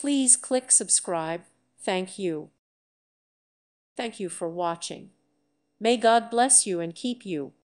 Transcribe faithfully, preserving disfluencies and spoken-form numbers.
Please click subscribe. Thank you. Thank you for watching. May God bless you and keep you.